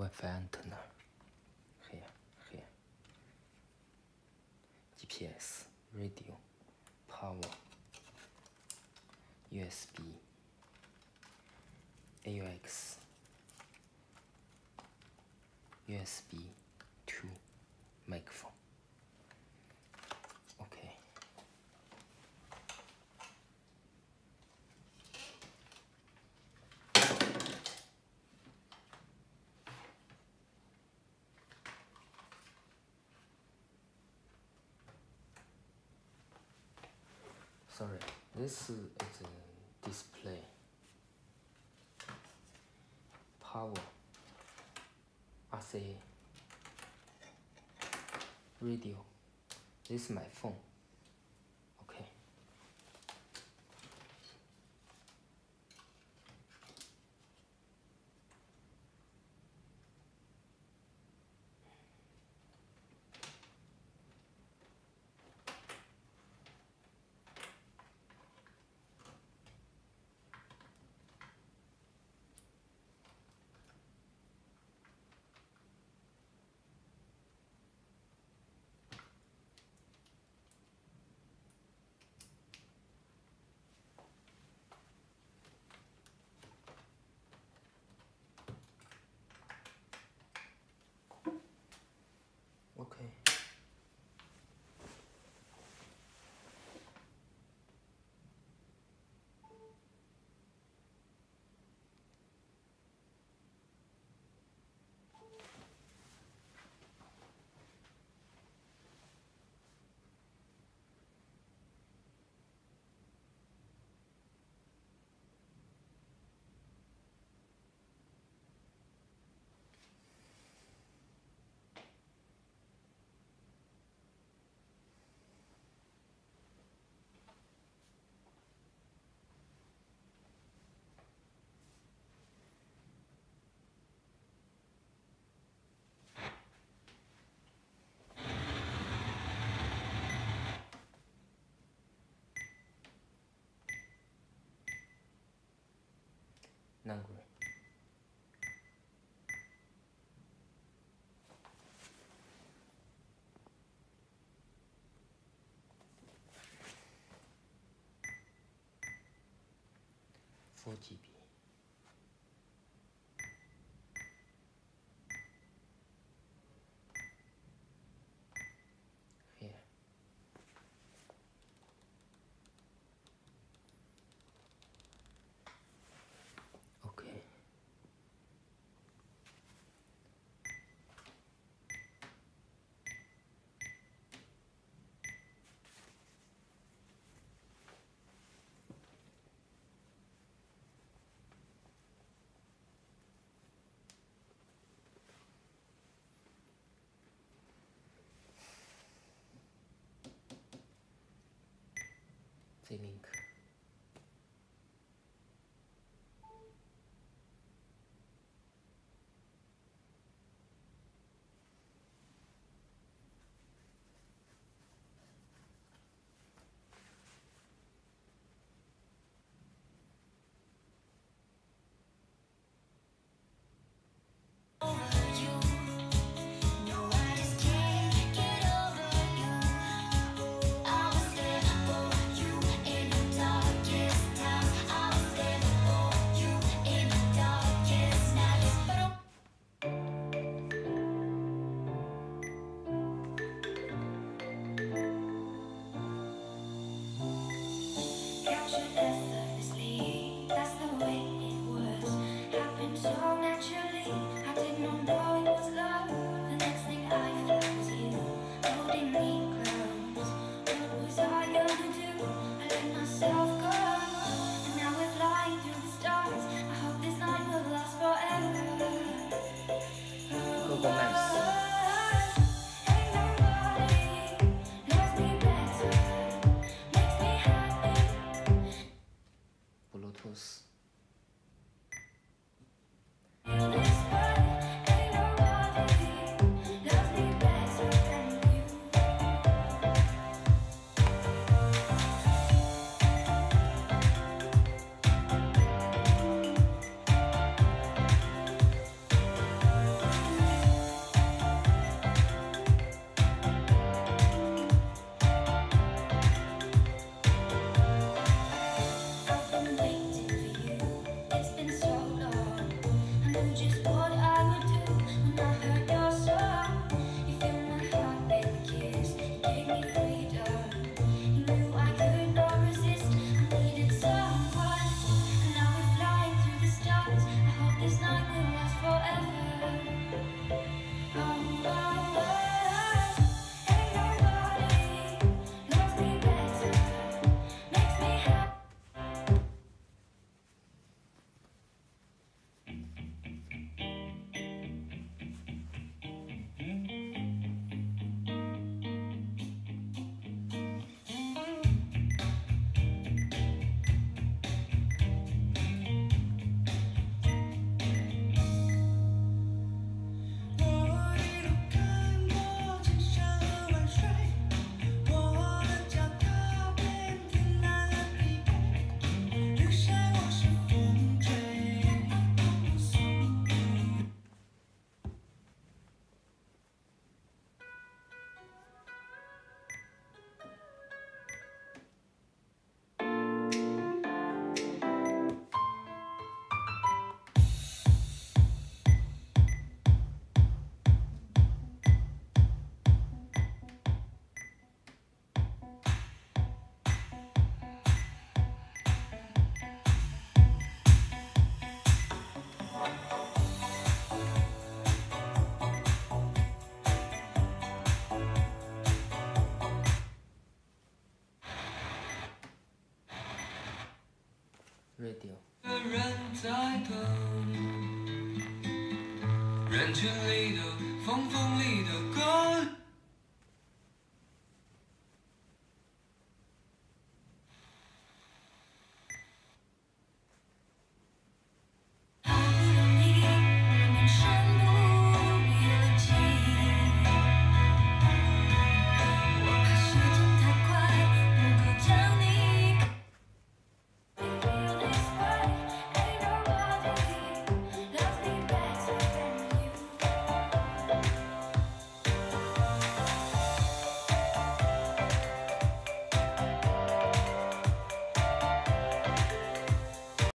Wi-Fi antenna. Here. GPS, radio, power, USB, AUX, USB to microphone. Okay. Sorry, this is a display. Power, RCA, radio. This is my phone. Okay. Language. For GB. Link. radio.